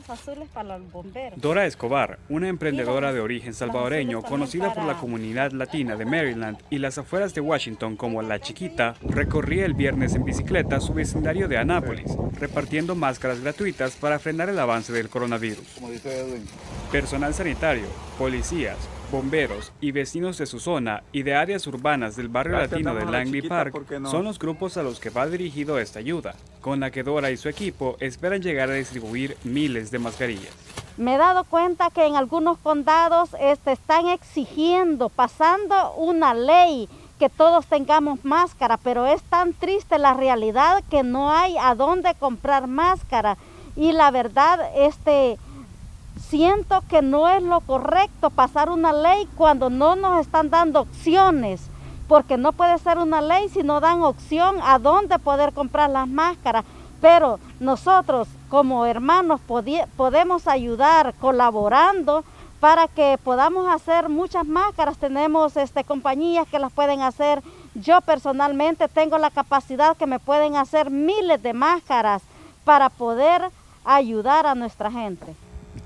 cosas azules para los bomberos. Dora Escobar, una emprendedora de origen salvadoreño conocida por la comunidad latina de Maryland y las afueras de Washington como La Chiquita, recorría el viernes en bicicleta su vecindario de Anápolis, repartiendo máscaras gratuitas para frenar el avance del coronavirus. Personal sanitario, policías, bomberos y vecinos de su zona y de áreas urbanas del barrio latino de Langley Park son los grupos a los que va dirigido esta ayuda, con la que Dora y su equipo esperan llegar a distribuir miles de mascarillas. Me he dado cuenta que en algunos condados están exigiendo, pasando una ley que todos tengamos máscara, pero es tan triste la realidad que no hay a dónde comprar máscara y la verdad siento que no es lo correcto pasar una ley cuando no nos están dando opciones, porque no puede ser una ley si no dan opción a dónde poder comprar las máscaras. Pero nosotros como hermanos podemos ayudar colaborando para que podamos hacer muchas máscaras. Tenemos compañías que las pueden hacer. Yo personalmente tengo la capacidad que me pueden hacer miles de máscaras para poder ayudar a nuestra gente.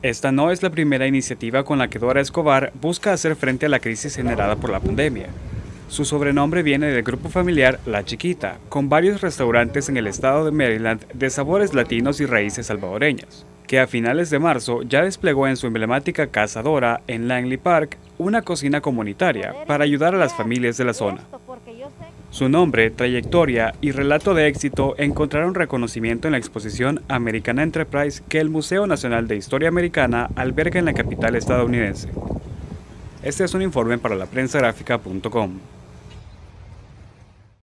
Esta no es la primera iniciativa con la que Dora Escobar busca hacer frente a la crisis generada por la pandemia. Su sobrenombre viene del grupo familiar La Chiquita, con varios restaurantes en el estado de Maryland de sabores latinos y raíces salvadoreñas, que a finales de marzo ya desplegó en su emblemática casa Dora en Langley Park una cocina comunitaria para ayudar a las familias de la zona. Su nombre, trayectoria y relato de éxito encontraron reconocimiento en la exposición American Enterprise que el Museo Nacional de Historia Americana alberga en la capital estadounidense. Este es un informe para laprensagráfica.com.